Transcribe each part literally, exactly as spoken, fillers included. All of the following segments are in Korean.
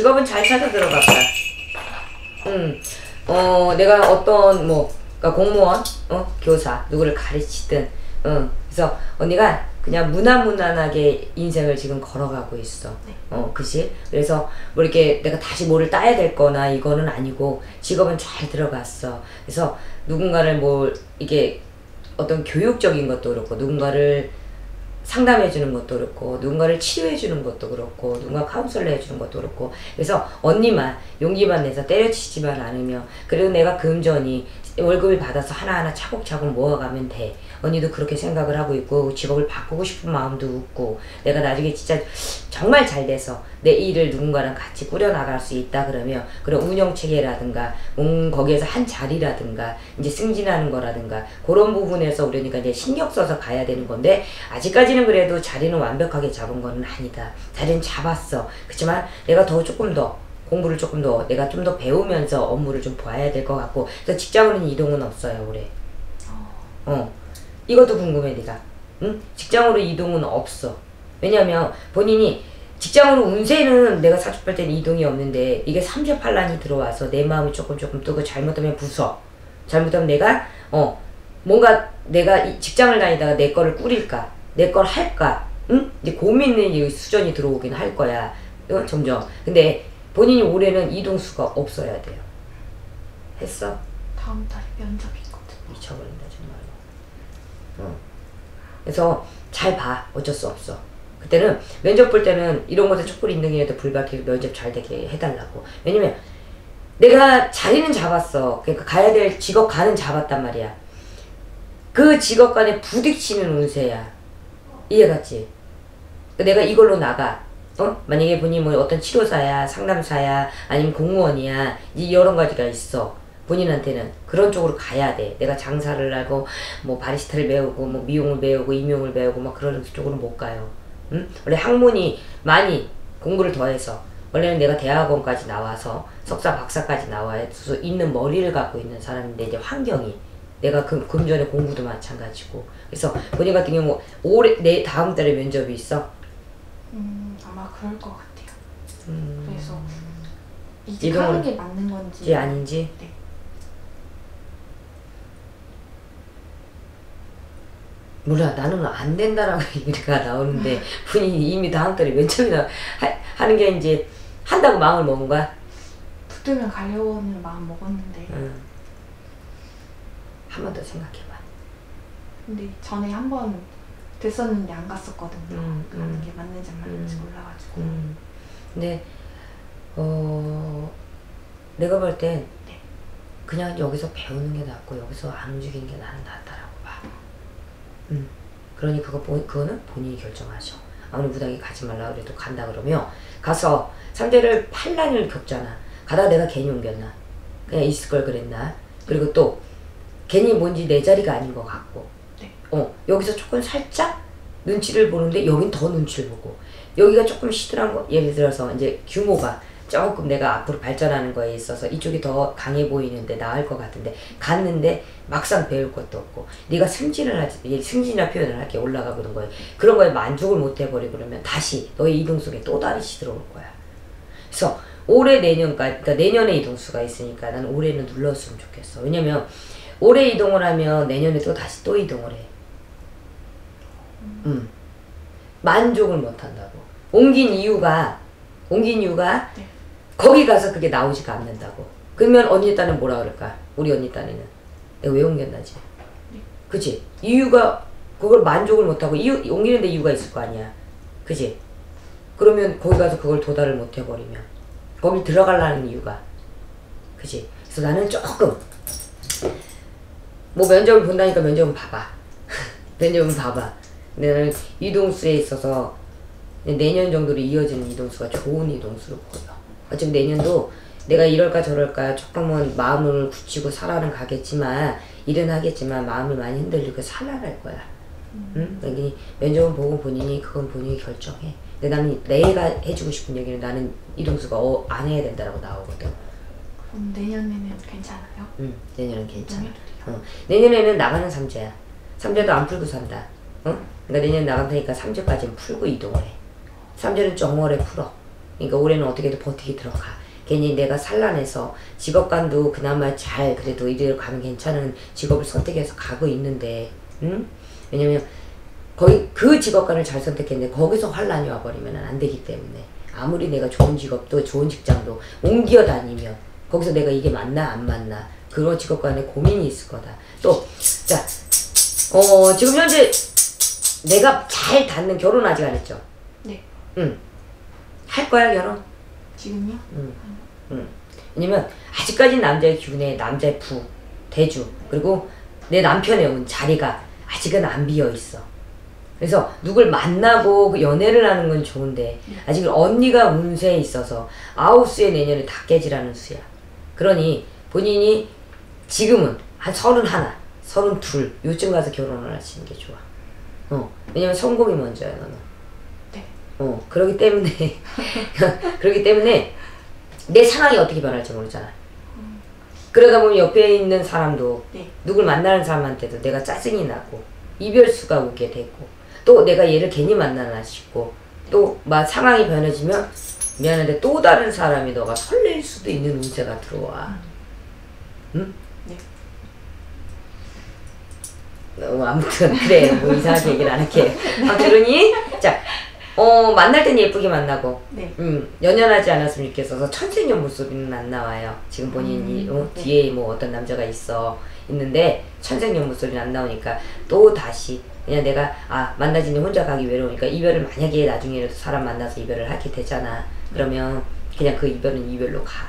직업은 잘 찾아 들어갔다. 음, 어, 내가 어떤 뭐 그러니까 공무원, 어, 교사 누구를 가르치든, 어, 그래서 언니가 그냥 무난무난하게 인생을 지금 걸어가고 있어. 네. 어, 그치? 그래서 뭐 이렇게 내가 다시 뭐를 따야 될 거나 이거는 아니고 직업은 잘 들어갔어. 그래서 누군가를 뭐 이게 어떤 교육적인 것도 그렇고 누군가를 상담해 주는 것도 그렇고 누군가를 치유해 주는 것도 그렇고 누군가 카운슬링 해 주는 것도 그렇고, 그래서 언니만 용기만 내서 때려치지만 않으며, 그리고 내가 금전이 월급을 받아서 하나하나 차곡차곡 모아가면 돼. 언니도 그렇게 생각을 하고 있고 직업을 바꾸고 싶은 마음도 있고, 내가 나중에 진짜 정말 잘 돼서 내 일을 누군가랑 같이 꾸려나갈 수 있다 그러면 그런 운영체계라든가 음, 거기에서 한 자리라든가 이제 승진하는 거라든가 그런 부분에서 우리니까 이제 신경 써서 가야 되는 건데, 아직까지는 그래도 자리는 완벽하게 잡은 거는 아니다. 자리는 잡았어. 그렇지만 내가 더 조금 더 공부를 조금 더 내가 좀 더 배우면서 업무를 좀 봐야 될 것 같고, 그래서 직장으로는 이동은 없어요 올해. 어, 이것도 궁금해 네가. 응? 직장으로 이동은 없어. 왜냐면 본인이 직장으로 운세는 내가 사주팔 때는 이동이 없는데 이게 삼재팔란이 들어와서 내 마음이 조금 조금 뜨고, 잘못하면 부서, 잘못하면 내가 어 뭔가 내가 이 직장을 다니다가 내 거를 꾸릴까 내 걸 할까, 응? 이제 고민의 수전이 들어오긴 할 거야. 응? 점점. 근데 본인이 올해는 이동수가 없어야 돼요. 했어? 다음 달에 면접이 있거든. 미쳐버린다 정말로. 어. 그래서 잘 봐. 어쩔 수 없어. 그때는 면접 볼 때는 이런 것에 촛불이 있는 게에도 불박히고 면접 잘 되게 해달라고. 왜냐면 내가 자리는 잡았어. 그러니까 가야 될 직업 간은 잡았단 말이야. 그 직업 간에 부딪히는 운세야. 이해갔지? 내가 이걸로 나가. 어? 만약에 본인이 뭐 어떤 치료사야 상담사야 아니면 공무원이야 이 여러 가지가 있어. 본인한테는 그런 쪽으로 가야 돼. 내가 장사를 하고 뭐 바리스타를 배우고 뭐 미용을 배우고 임용을 배우고 막 그런 쪽으로 못 가요. 응? 원래 학문이 많이 공부를 더해서 원래는 내가 대학원까지 나와서 석사 박사까지 나와서 있는 머리를 갖고 있는 사람인데, 이제 환경이 내가 금, 금전에 공부도 마찬가지고. 그래서 본인 같은 경우 올해 내 다음 달에 면접이 있어. 음. 아마 그럴 것 같아요. 음... 그래서 이제 하는 게 맞는 건지 아닌지. 네. 몰라. 나는 안 된다라고 얘기가 나오는데 본인이 이미 다음 달에 면접이나 하는 게 이제 한다고 마음을 먹은 거야? 붙으면 가려고는 마음 먹었는데. 음. 한 번 더 생각해봐. 근데 전에 한 번 됐었는데 안 갔었거든요. 음, 음, 가는 게 맞는지 안 맞는지 음, 몰라가지고. 음. 근데 어 내가 볼 땐 네. 그냥 여기서 배우는 게 낫고 여기서 안 움직이는 게 나는 낫다라고 봐. 음. 그러니 그거 보, 그거는 본인이 결정하죠. 아무리 무당이 가지 말라 그래도 간다 그러면 가서 삼재를 팔란을 겪잖아. 가다가 내가 괜히 옮겼나? 그냥 있을 걸 그랬나? 그리고 또 괜히 뭔지 내 자리가 아닌 것 같고. 어 여기서 조금 살짝 눈치를 보는데 여긴 더 눈치를 보고, 여기가 조금 시들한 거, 예를 들어서 이제 규모가 조금 내가 앞으로 발전하는 거에 있어서 이쪽이 더 강해 보이는데 나을 것 같은데 갔는데 막상 배울 것도 없고, 네가 승진을 하지, 승진이라 표현을 할게, 올라가 그런 거에 그런 거에 만족을 못 해버리고 그러면 다시 너의 이동 속에 또 다른 시들어올 거야. 그래서 올해 내년까지, 그러니까 내년에 이동수가 있으니까 난 올해는 눌렀으면 좋겠어. 왜냐면 올해 이동을 하면 내년에 또 다시 또 이동을 해. 음. 만족을 못한다고. 옮긴 이유가 옮긴 이유가 네. 거기 가서 그게 나오지가 않는다고. 그러면 언니 딴은 뭐라 그럴까? 우리 언니 딴에는 내가 왜 옮겼나지? 네. 그치? 이유가 그걸 만족을 못하고 이유, 옮기는 데 이유가 있을 거 아니야. 그치? 그러면 거기 가서 그걸 도달을 못해버리면 거기 들어가려는 이유가 그치? 그래서 나는 조금 뭐 면접을 본다니까 면접은 봐봐. 면접은 봐봐. 내는 이동수에 있어서 내년 정도로 이어지는 이동수가 좋은 이동수로 보여. 어차피 내년도 내가 이럴까 저럴까 조금은 마음을 굳히고 살아는 가겠지만, 일은 하겠지만 마음이 많이 흔들리고 살아갈 거야. 응? 여기 면접은 보고 본인이 그건 본인이 결정해. 근데 나는 내가 해주고 싶은 얘기는 나는 이동수가 어, 안 해야 된다라고 나오거든. 그럼 내년에는 괜찮아요? 응, 내년은 괜찮아. 어. 내년에는 나가는 삼재야. 삼재도 안 풀고 산다. 응? 그러니까 내년 나간다니까 삼재까지는 풀고 이동을 해. 삼재는 정월에 풀어. 그러니까 올해는 어떻게든 버티기 들어가. 괜히 내가 산란해서 직업관도 그나마 잘 그래도 이대로 가면 괜찮은 직업을 선택해서 가고 있는데, 응? 왜냐면 거의 그 직업관을 잘 선택했는데 거기서 환란이 와버리면 안 되기 때문에 아무리 내가 좋은 직업도 좋은 직장도 옮겨 다니면 거기서 내가 이게 맞나 안 맞나 그런 직업관에 고민이 있을 거다. 또 자, 어, 지금 현재 내가 잘 닿는 결혼 아직 안 했죠? 네. 응. 할 거야 결혼? 지금요? 응. 응. 왜냐면 아직까지 남자의 기운에 남자의 부, 대주 그리고 내 남편의 운 자리가 아직은 안 비어있어. 그래서 누굴 만나고 연애를 하는 건 좋은데 아직 언니가 운세에 있어서 아홉 수의 내년에 다 깨지라는 수야. 그러니 본인이 지금은 한 서른하나, 서른둘 요쯤 가서 결혼을 하시는 게 좋아. 어. 왜냐면 성공이 먼저야 너는. 어, 그러기 때문에, 그러기 때문에 내 상황이 어떻게 변할지 모르잖아. 음. 그러다 보면 옆에 있는 사람도, 네. 누굴 만나는 사람한테도 내가 짜증이 나고, 이별수가 오게 되고, 또 내가 얘를 괜히 만나나 싶고, 또 막 상황이 변해지면, 미안한데 또 다른 사람이 너가 설렐 수도 있는 운세가 들어와. 응? 네. 어, 아무튼, 그래. 뭐 이상하게 얘기를 안 할게. 아, 그러니? 자. 어, 만날 땐 예쁘게 만나고, 네. 음, 연연하지 않았으면 좋겠어서 천생연분수는 안 나와요. 지금 본인이 음, 어, 네. 뒤에 뭐 어떤 남자가 있어 있는데 천생연분수는 안 나오니까 또 다시 그냥 내가 아 만나지니 혼자 가기 외로우니까 이별을 만약에 나중에라도 사람 만나서 이별을 하게 되잖아. 그러면 그냥 그 이별은 이별로 가.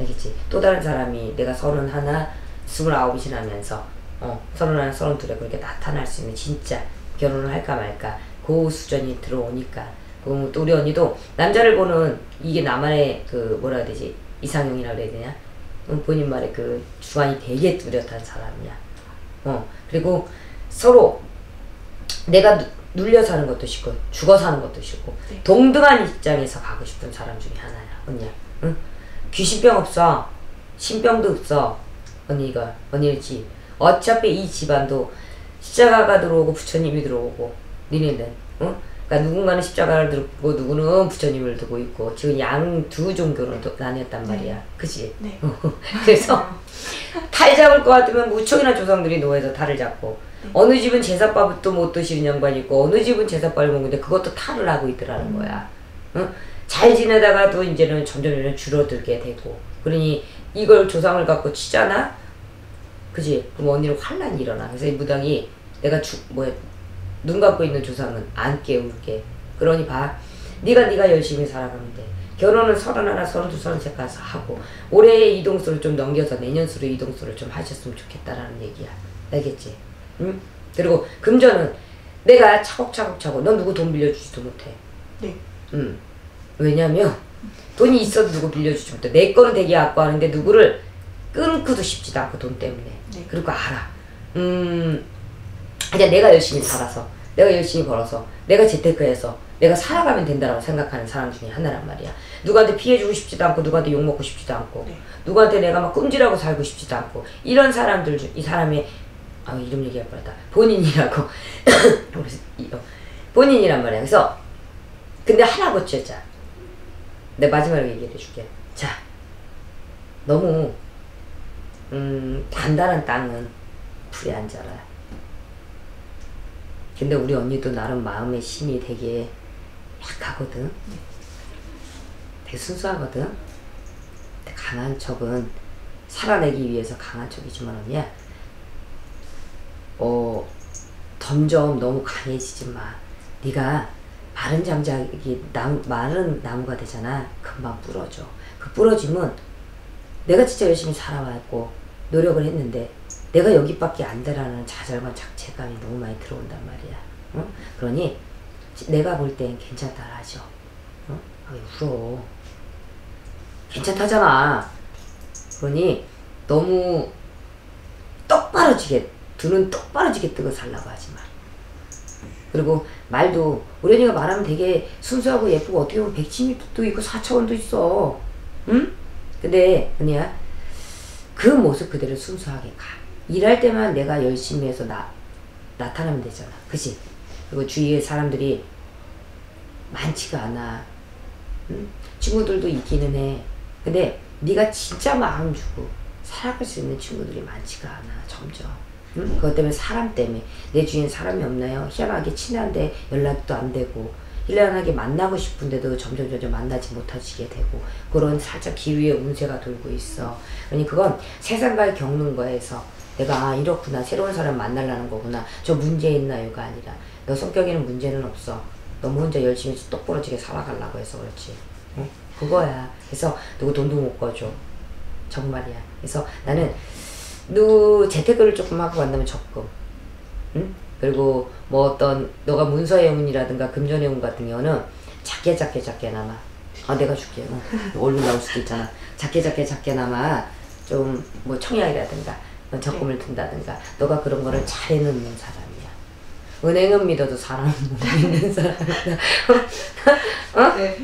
알겠지? 또 다른 사람이 내가 서른 하나, 스물 아홉이 지나면서 어 서른 하나, 서른 둘에 그렇게 나타날 수 있는 진짜 결혼을 할까 말까. 그 수전이 들어오니까. 그럼 또 우리 언니도 남자를 보는 이게 나만의 그 뭐라 해야 되지? 이상형이라고 해야 되냐? 본인 말에 그 주관이 되게 뚜렷한 사람이야. 어. 그리고 서로 내가 누, 눌려 사는 것도 싫고 죽어 사는 것도 싫고 네. 동등한 입장에서 가고 싶은 사람 중에 하나야. 언니야. 응? 귀신병 없어. 신병도 없어. 언니가. 언니를 집. 어차피 이 집안도 십자가가 들어오고 부처님이 들어오고 니네는, 응? 그러니까 누군가는 십자가를 들고 누구는 부처님을 두고 있고 지금 양 두 종교로 나뉘었단 말이야. 네. 그치? 네. 그래서 탈 잡을 것 같으면 무척이나 조상들이 노예에서 탈을 잡고 네. 어느 집은 제사밥도 못 드시는 양반이 있고 어느 집은 제사밥을 먹는데 그것도 탈을 하고 있더라는 음. 거야. 응? 잘 지내다가도 이제는 점점 점점 줄어들게 되고 그러니 이걸 조상을 갖고 치잖아? 그치? 그럼 언니로 환란이 일어나. 그래서 이 무당이 내가 죽, 뭐야 눈 감고 있는 조상은 안 깨울게. 그러니 봐. 네가 네가 열심히 살아가면 돼. 결혼은 서른하나, 서른두, 서른셋 가서 하고 올해의 이동수를 좀 넘겨서 내년수로 이동수를 좀 하셨으면 좋겠다라는 얘기야. 알겠지? 응? 그리고 금전은 내가 차곡차곡 차곡. 넌 누구 돈 빌려주지도 못해. 네. 응. 왜냐면 돈이 있어도 누구 빌려주지 못해. 내 거는 되게 아까워하는데 누구를 끊고도 싶지도 않고 돈 때문에. 네. 그리고 알아. 음... 그냥 내가 열심히 살아서 내가 열심히 벌어서 내가 재테크해서 내가 살아가면 된다라고 생각하는 사람 중에 하나란 말이야. 누구한테 피해주고 싶지도 않고 누구한테 욕먹고 싶지도 않고 네. 누구한테 내가 막 꿈질하고 살고 싶지도 않고 이런 사람들 중 이 사람의 아 이름 얘기할 뻔했다. 본인이라고 본인이란 말이야. 그래서 근데 하나 고쳐자. 내 마지막으로 얘기해 줄게. 자 너무 음 단단한 땅은 불에 안 자라. 근데 우리 언니도 나름 마음의 힘이 되게 약하거든. 되게 순수하거든. 근데 강한 척은 살아내기 위해서 강한 척이지만 언니야. 어 점점 너무 강해지지 마. 네가 마른 장작이 나무, 마른 나무가 되잖아. 금방 부러져. 그 부러짐은 내가 진짜 열심히 살아왔고 노력을 했는데 내가 여기밖에 안 되라는 좌절과 자책감이 너무 많이 들어온단 말이야. 응? 그러니 내가 볼 땐 괜찮다라 하죠. 응? 아, 왜 울어. 괜찮다잖아. 그러니 너무 똑바로지게 두 눈 똑바로지게 뜨고 살라고 하지 마. 그리고 말도 우리 언니가 말하면 되게 순수하고 예쁘고 어떻게 보면 백치미도 있고 사차원도 있어. 응? 근데 언니야 그 모습 그대로 순수하게 가. 일할 때만 내가 열심히 해서 나, 나타나면 되잖아. 그치? 그리고 주위에 사람들이 많지가 않아. 응? 친구들도 있기는 해. 근데 네가 진짜 마음 주고 살아갈 수 있는 친구들이 많지가 않아, 점점. 응? 그것 때문에, 사람 때문에. 내 주위엔 사람이 없나요? 희한하게 친한데 연락도 안 되고, 희한하게 만나고 싶은데도 점점 점점 만나지 못하시게 되고, 그런 살짝 기류의 운세가 돌고 있어. 그러니 그건 세상과의 겪는 거에서 내가 아 이렇구나, 새로운 사람 만나려는 거구나, 저 문제 있나요가 아니라 너 성격에는 문제는 없어, 너무 혼자 열심히 똑부러지게 살아가려고 해서 그렇지. 응? 그거야. 그래서 누구 돈도 못 꺼줘, 정말이야. 그래서 나는 너 재테크를 조금 하고 간다면 적금, 응? 그리고 뭐 어떤 너가 문서의 운이라든가 금전의 운 같은 경우는 작게 작게 작게나마, 아 내가 줄게, 응. 얼른 나올 수도 있잖아. 작게 작게 작게나마 좀 뭐 청약이라든가 적금을 든다든가, 너가 그런 거를 잘 해놓는 사람이야. 은행은 믿어도 사람은 못 믿는 사람이야. 어? 네.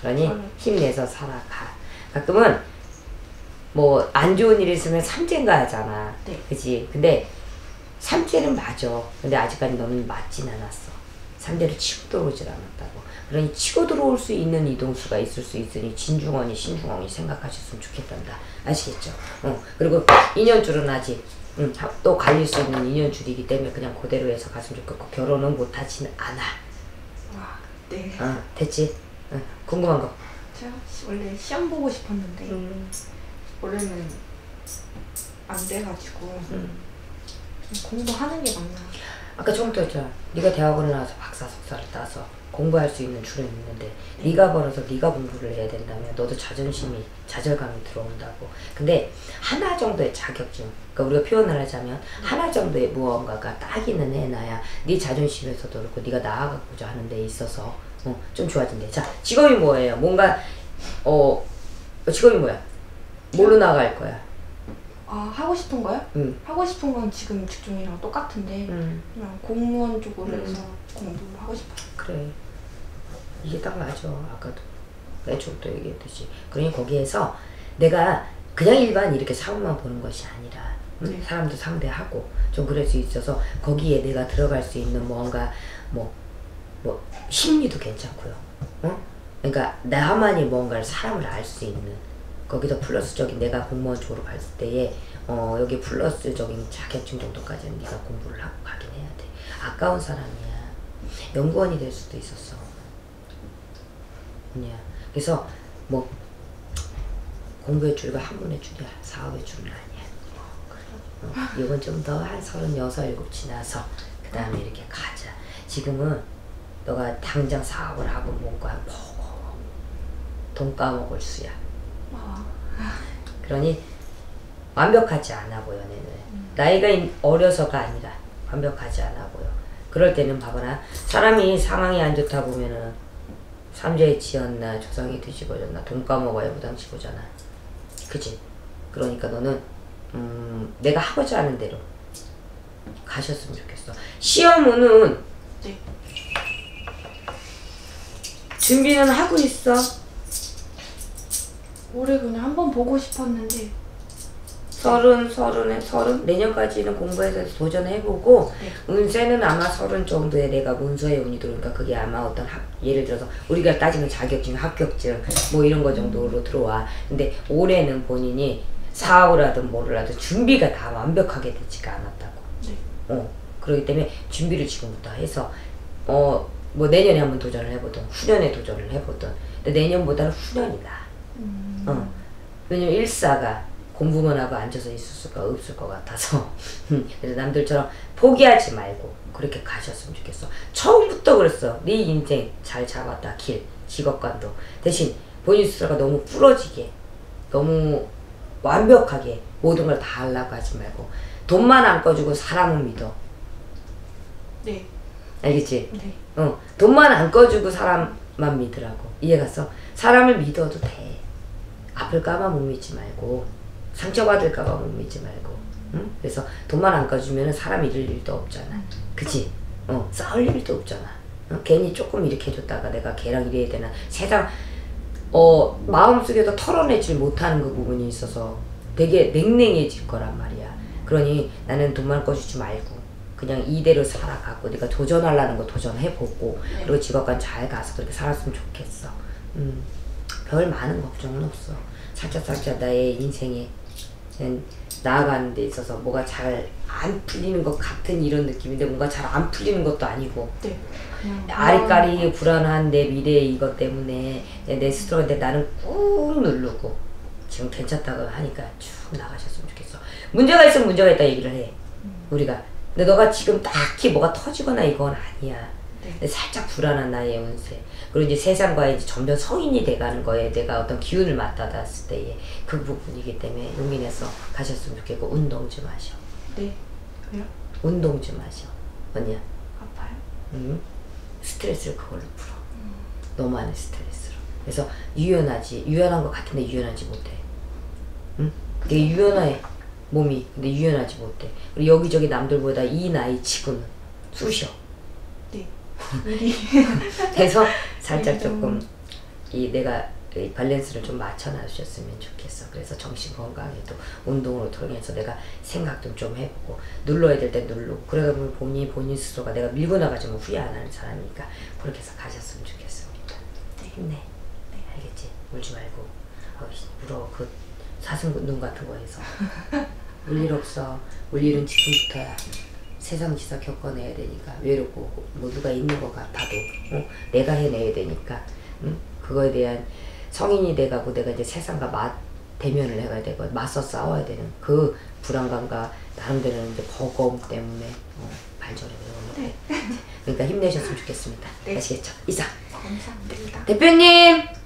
그러니 힘내서 살아가. 가끔은 뭐 안 좋은 일이 있으면 삼재인가 하잖아. 네. 그치? 근데 삼재는 맞아. 근데 아직까지 너는 맞진 않았어. 삼재를 치고 들어오질 않았다고. 그러니 치고 들어올 수 있는 이동수가 있을 수 있으니 진중원이 신중원이 생각하셨으면 좋겠단다. 아시겠죠? 어. 그리고 인연줄은 아직 응, 또 갈릴 수 있는 인연줄이기 때문에 그냥 그대로 해서 갔으면 좋겠고, 결혼은 못하진 않아. 와, 네. 어, 됐지? 어, 궁금한 거. 제가 원래 시험 보고 싶었는데 음. 원래는 안 돼가지고 음. 공부하는 게 맞나? 아까 처음부터 했잖아. 네가 대학원을 나와서 박사, 석사를 따서 공부할 수 있는 줄은 있는데 네. 네가 벌어서 네가 공부를 해야 된다면 너도 자존심이, 좌절감이 들어온다고. 근데 하나 정도의 자격증, 그러니까 우리가 표현을 하자면 하나 정도의 무언가가 따기는 해놔야 네 자존심에서도 그렇고 네가 나아가고자 하는 데 있어서 어, 좀 좋아진대. 자, 직업이 뭐예요? 뭔가 어 직업이 뭐야? 뭘로 나갈 거야? 아, 하고 싶은 거요? 음. 하고 싶은 건 지금 직종이랑 똑같은데 음. 그냥 공무원 쪽으로 음. 해서 공부를 하고 싶어요. 그래, 이게 딱 맞아. 아까도 애초부터 얘기했듯이. 그러니 거기에서 내가 그냥 일반 이렇게 사업만 보는 것이 아니라 응? 네. 사람도 상대하고 좀 그럴 수 있어서 거기에 내가 들어갈 수 있는 뭔가 뭐, 뭐 심리도 괜찮고요. 응? 그러니까 나만이 뭔가를, 사람을 알 수 있는, 거기서 플러스적인, 내가 공무원 쪽으로 갔을 때에 어 여기 플러스적인 자격증 정도까지는 네가 공부를 하고 가긴 해야 돼. 아까운 사람이야. 연구원이 될 수도 있었어. 아니야. 그래서 뭐 공부의 줄과 학문의 줄이야. 사업의 줄은 아니야. 어, 그래. 어, 이건 좀 더 한 서른여섯, 일곱 지나서 그 다음에 이렇게 가자. 지금은 너가 당장 사업을 하고 뭔가 먹어, 돈 까먹을 수야. 어. 그러니 완벽하지 않아 보여, 얘는. 음. 나이가 어려서가 아니라 완벽하지 않아 보여. 그럴 때는 봐봐라. 사람이 상황이 안 좋다 보면은 삼재에 지었나, 조상이 뒤집어졌나, 돈 까먹어야 무당치고잖아. 그치? 그러니까 너는 음, 내가 하고자 하는 대로 가셨으면 좋겠어. 시험은 네. 준비는 하고 있어? 올해 그냥 한번 보고 싶었는데 서른, 서른에, 서른? 내년까지는 공부해서 도전해보고 네. 운세는 아마 서른 정도에 내가 문서의 운이 들어오니까 그게 아마 어떤 합, 예를 들어서 우리가 따지는 자격증, 합격증 뭐 이런 거 정도로 들어와. 근데 올해는 본인이 사업을 하든 뭐를 하든 준비가 다 완벽하게 되지가 않았다고. 네. 어, 그렇기 때문에 준비를 지금부터 해서 어, 뭐 내년에 한번 도전을 해보든 후년에 도전을 해보든, 근데 내년보다는 후년이다. 음. 어. 왜냐면 일사가 공부만 하고 앉아서 있을 수가 없을 것 같아서 그래서 남들처럼 포기하지 말고 그렇게 가셨으면 좋겠어. 처음부터 그랬어. 네 인생 잘 잡았다, 길, 직업관도. 대신 본인 스스로가 너무 부러지게, 너무 완벽하게 모든 걸 다 하려고 하지 말고 돈만 안 꺼주고 사람은 믿어. 네. 알겠지? 네. 어, 돈만 안 꺼주고 사람만 믿으라고. 이해갔어? 사람을 믿어도 돼. 아플까봐 못 믿지 말고, 상처받을까봐 못 믿지 말고, 응? 그래서 돈만 안 까주면 사람 잃을 일도 없잖아. 그치? 어, 싸울 일도 없잖아. 어? 괜히 조금 이렇게 해줬다가 내가 걔랑 이래야 되나, 세상 어 마음속에서 털어내질 못하는 그 부분이 있어서 되게 냉랭해질 거란 말이야. 그러니 나는 돈만 꺼주지 말고 그냥 이대로 살아가고 네가 도전하려는 거 도전해보고, 그리고 직업관 잘 가서 그렇게 살았으면 좋겠어. 음, 별 많은 걱정은 없어. 살짝살짝 나의 인생에 그냥 나아가는 데 있어서 뭐가 잘 안 풀리는 것 같은 이런 느낌인데 뭔가 잘 안 풀리는 것도 아니고 네. 아리까리 불안한 내 미래 이것 때문에 내 스스로한테 나는 꾹 누르고 지금 괜찮다고 하니까 쭉 나가셨으면 좋겠어. 문제가 있으면 문제가 있다 얘기를 해. 음. 우리가 근데 너가 지금 딱히 뭐가 터지거나 이건 아니야. 네. 근데 살짝 불안한 나의 운세 그리고 이제 세상과 이제 점점 성인이 돼가는 거에 내가 어떤 기운을 맞닿았을 때의 그 부분이기 때문에 용기 내서 가셨으면 좋겠고 운동 좀 하셔. 네. 그래요? 운동 좀 하셔. 언니야. 아파요? 응. 스트레스를 그걸로 풀어. 음. 너만의 스트레스로. 그래서 유연하지 유연한 것 같은데 유연하지 못해. 응? 그게 유연해 몸이. 근데 유연하지 못해. 그리고 여기저기 남들보다 이 나이 지금은 쑤셔. 네. 그래서 살짝 조금 이 내가 이 밸런스를 좀 맞춰놔주셨으면 좋겠어. 그래서 정신 건강에도 운동으로 통해서 내가 생각도 좀 해보고 눌러야 될 때 누르고 그러다 보면 본인 본인 스스로가 내가 밀고 나가지면 후회 안 하는 사람이니까 그렇게 해서 가셨으면 좋겠습니다. 네. 네. 네. 알겠지? 울지 말고 어, 울어. 그 사슴눈 같은 거에서 울 일 없어. 울 일은 지금부터야. 세상 지사 겪어내야 되니까 외롭고 뭐 누가 있는 것 같아도 어? 내가 해내야 되니까 응? 그거에 대한 성인이 돼가고 내가 이제 세상과 맞 대면을 해가야 되고 맞서 싸워야 되는 그 불안감과 나름대로는 이제 버거움 때문에 어, 발전을 해요. 네. 그러니까 힘내셨으면 좋겠습니다. 네. 아시겠죠? 이상. 감사합니다. 대표님.